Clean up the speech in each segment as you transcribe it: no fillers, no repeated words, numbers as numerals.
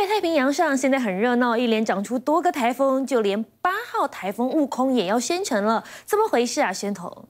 北太平洋上现在很热闹，一连长出多个台风，就连8号台风“悟空”也要先程了，怎么回事啊？宣彤。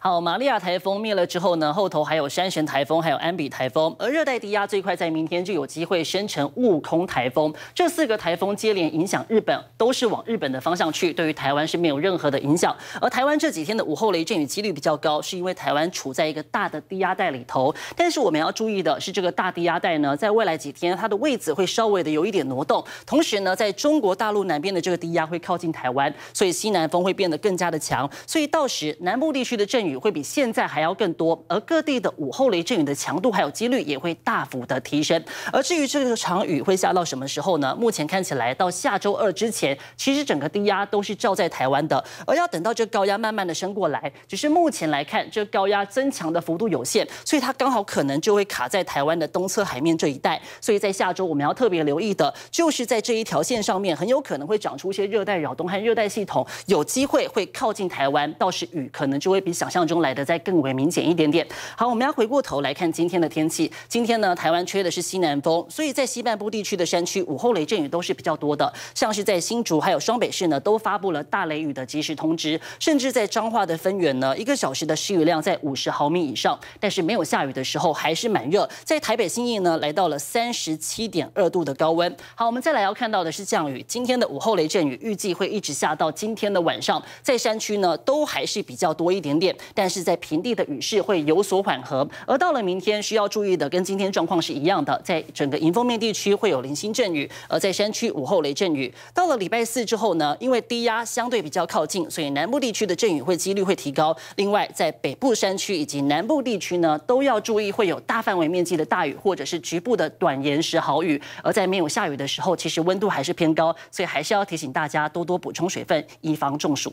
好，玛利亚台风灭了之后呢，后头还有山神台风，还有安比台风，而热带低压最快在明天就有机会生成悟空台风。这4个台风接连影响日本，都是往日本的方向去，对于台湾是没有任何的影响。而台湾这几天的午后雷阵雨几率比较高，是因为台湾处在一个大的低压带里头。但是我们要注意的是，这个大低压带呢，在未来几天它的位置会稍微的有一点挪动，同时呢，在中国大陆南边的这个低压会靠近台湾，所以西南风会变得更加的强，所以到时南部地区的阵雨 雨会比现在还要更多，而各地的午后雷阵雨的强度还有几率也会大幅的提升。而至于这个场雨会下到什么时候呢？目前看起来到下周2之前，其实整个低压都是罩在台湾的，而要等到这高压慢慢的升过来，只是目前来看，这高压增强的幅度有限，所以它刚好可能就会卡在台湾的东侧海面这一带。所以在下周我们要特别留意的，就是在这一条线上面，很有可能会长出一些热带扰动和热带系统，有机会会靠近台湾，到时雨可能就会比想象 中来的再更为明显一点点。好，我们要回过头来看今天的天气。今天呢，台湾吹的是西南风，所以在西半部地区的山区，午后雷阵雨都是比较多的。像是在新竹还有双北市呢，都发布了大雷雨的即时通知，甚至在彰化的芬园呢，1个小时的时雨量在50毫米以上。但是没有下雨的时候还是蛮热。在台北新义呢，来到了37.2度的高温。好，我们再来要看到的是降雨。今天的午后雷阵雨预计会一直下到今天的晚上，在山区呢都还是比较多一点点。 但是在平地的雨势会有所缓和，而到了明天需要注意的，跟今天状况是一样的，在整个迎风面地区会有零星阵雨，而在山区午后雷阵雨。到了礼拜4之后呢，因为低压相对比较靠近，所以南部地区的阵雨会几率会提高。另外，在北部山区以及南部地区呢，都要注意会有大范围面积的大雨，或者是局部的短延时豪雨。而在没有下雨的时候，其实温度还是偏高，所以还是要提醒大家多多补充水分，以防中暑。